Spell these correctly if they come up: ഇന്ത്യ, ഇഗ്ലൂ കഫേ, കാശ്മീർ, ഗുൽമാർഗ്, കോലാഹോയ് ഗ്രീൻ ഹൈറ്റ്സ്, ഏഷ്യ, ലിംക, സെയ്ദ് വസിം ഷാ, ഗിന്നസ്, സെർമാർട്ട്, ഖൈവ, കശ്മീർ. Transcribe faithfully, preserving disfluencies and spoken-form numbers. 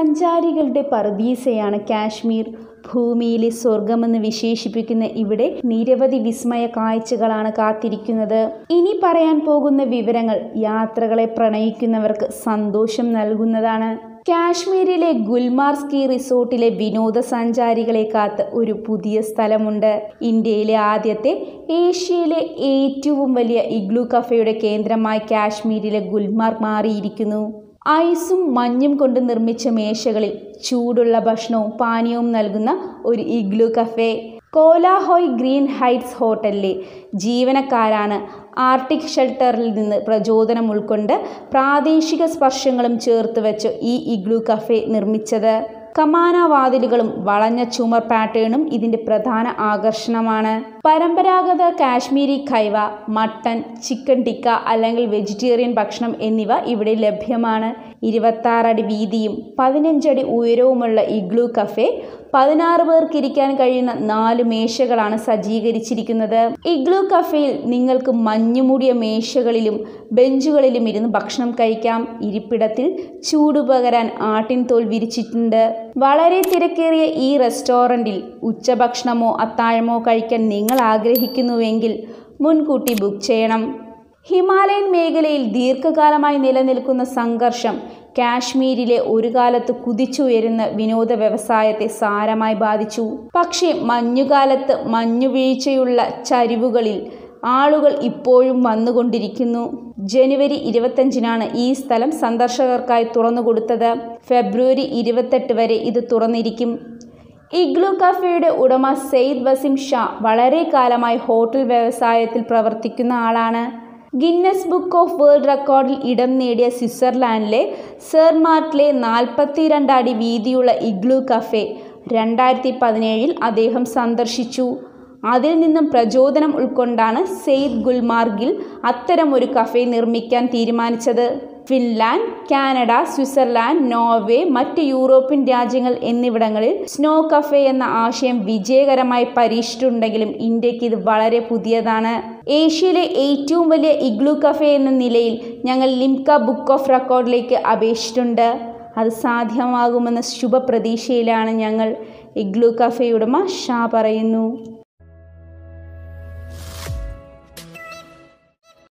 സഞ്ചാരികളുടെ പർദീസയാണ് കാശ്മീർ. ഭൂമിയിലെ സ്വർഗമെന്ന് വിശേഷിപ്പിക്കുന്ന ഇവിടെ നിരവധി വിസ്മയ കാഴ്ചകളാണ് കാത്തിരിക്കുന്നത്. ഇനി പറയാൻ പോകുന്ന വിവരങ്ങൾ യാത്രകളെ പ്രണയിക്കുന്നവർക്ക് സന്തോഷം നൽകുന്നതാണ്. കാശ്മീരിലെ ഗുൽമാർ സ്കീ റിസോർട്ടിലെ വിനോദസഞ്ചാരികളെ കാത്ത് ഒരു പുതിയ സ്ഥലമുണ്ട്. ഇന്ത്യയിലെ ആദ്യത്തെ, ഏഷ്യയിലെ ഏറ്റവും വലിയ ഇഗ്ലൂ കഫേയുടെ കേന്ദ്രമായി കാശ്മീരിലെ ഗുൽമാർ മാറിയിരിക്കുന്നു. ഐസും മഞ്ഞും കൊണ്ട് നിർമ്മിച്ച മേശകളിൽ ചൂടുള്ള ഭക്ഷണവും പാനീയവും നൽകുന്ന ഒരു ഇഗ്ലൂ കഫേ കോലാഹോയ് ഗ്രീൻ ഹൈറ്റ്സ് ഹോട്ടലിലെ ജീവനക്കാരാണ് ആർട്ടിക് ഷെൽട്ടറിൽ നിന്ന് പ്രചോദനം ഉൾക്കൊണ്ട് പ്രാദേശിക സ്പർശങ്ങളും ചേർത്ത് വെച്ച് ഈ ഇഗ്ലൂ കഫേ നിർമ്മിച്ചത്. കമാന വാതിലുകളും വളഞ്ഞ ചുമർ പാറ്റേണും ഇതിൻ്റെ പ്രധാന ആകർഷണമാണ്. പരമ്പരാഗത കാശ്മീരി ഖൈവ, മട്ടൻ, ചിക്കൻ ടിക്ക അല്ലെങ്കിൽ വെജിറ്റേറിയൻ ഭക്ഷണം എന്നിവ ഇവിടെ ലഭ്യമാണ്. ഇരുപത്താറടി വീതിയും പതിനഞ്ചടി ഉയരവുമുള്ള ഇഗ്ലൂ കഫേ പതിനാറ് പേർക്ക് ഇരിക്കാൻ കഴിയുന്ന നാല് മേശകളാണ് സജ്ജീകരിച്ചിരിക്കുന്നത്. ഇഗ്ലൂ കഫേയിൽ നിങ്ങൾക്ക് മഞ്ഞുമൂടിയ മേശകളിലും ബെഞ്ചുകളിലും ഇരുന്ന് ഭക്ഷണം കഴിക്കാം. ഇരിപ്പിടത്തിൽ ചൂട് പകരാൻ ആട്ടിൻ തോൽ വിരിച്ചിട്ടുണ്ട്. വളരെ തിരക്കേറിയ ഈ റെസ്റ്റോറൻറ്റിൽ ഉച്ചഭക്ഷണമോ അത്താഴമോ കഴിക്കാൻ നിങ്ങൾ ആഗ്രഹിക്കുന്നുവെങ്കിൽ മുൻകൂട്ടി ബുക്ക് ചെയ്യണം. ഹിമാലയൻ മേഖലയിൽ ദീർഘകാലമായി നിലനിൽക്കുന്ന സംഘർഷം കാശ്മീരിലെ ഒരു കാലത്ത് കുതിച്ചുയരുന്ന വിനോദ വ്യവസായത്തെ സാരമായി ബാധിച്ചു. പക്ഷേ മഞ്ഞുകാലത്ത് മഞ്ഞുവീഴ്ചയുള്ള ചരിവുകളിൽ ആളുകൾ ഇപ്പോഴും വന്നുകൊണ്ടിരിക്കുന്നു. ജനുവരി ഇരുപത്തഞ്ചിനാണ് ഈ സ്ഥലം സന്ദർശകർക്കായി തുറന്നുകൊടുത്തത്. ഫെബ്രുവരി ഇരുപത്തെട്ട് വരെ ഇത് തുറന്നിരിക്കും. ഇഗ്ലൂ കഫേയുടെ ഉടമ സെയ്ദ് വസിം ഷാ വളരെ കാലമായി ഹോട്ടൽ വ്യവസായത്തിൽ പ്രവർത്തിക്കുന്ന ആളാണ്. ഗിന്നസ് ബുക്ക് ഓഫ് വേൾഡ് റെക്കോർഡിൽ ഇടം നേടിയ സ്വിറ്റ്സർലാൻഡിലെ സെർമാർട്ടിലെ നാൽപ്പത്തി രണ്ട് അടി വീതിയുള്ള ഇഗ്ലൂ കഫേ രണ്ടായിരത്തി പതിനേഴിൽ അദ്ദേഹം സന്ദർശിച്ചു. അതിൽ നിന്നും പ്രചോദനം ഉൾക്കൊണ്ടാണ് സെയ്ദ് ഗുൽമാർഗിൽ അത്തരമൊരു കഫേ നിർമ്മിക്കാൻ തീരുമാനിച്ചത്. ഫിൻലാൻഡ്, കാനഡ, സ്വിറ്റ്സർലാൻഡ്, നോർവേ, മറ്റ് യൂറോപ്യൻ രാജ്യങ്ങൾ എന്നിവിടങ്ങളിൽ സ്നോ കഫേ എന്ന ആശയം വിജയകരമായി പരീക്ഷിച്ചിട്ടുണ്ടെങ്കിലും ഇന്ത്യക്ക് ഇത് വളരെ പുതിയതാണ്. ഏഷ്യയിലെ ഏറ്റവും വലിയ ഇഗ്ലൂ കഫേ എന്ന നിലയിൽ ഞങ്ങൾ ലിംക ബുക്ക് ഓഫ് റെക്കോർഡിലേക്ക് അപേക്ഷിച്ചിട്ടുണ്ട്. അത് സാധ്യമാകുമെന്ന ശുഭപ്രതീക്ഷയിലാണ് ഞങ്ങൾ, ഇഗ്ലൂ കഫേ ഉടമ ഷാ പറയുന്നു.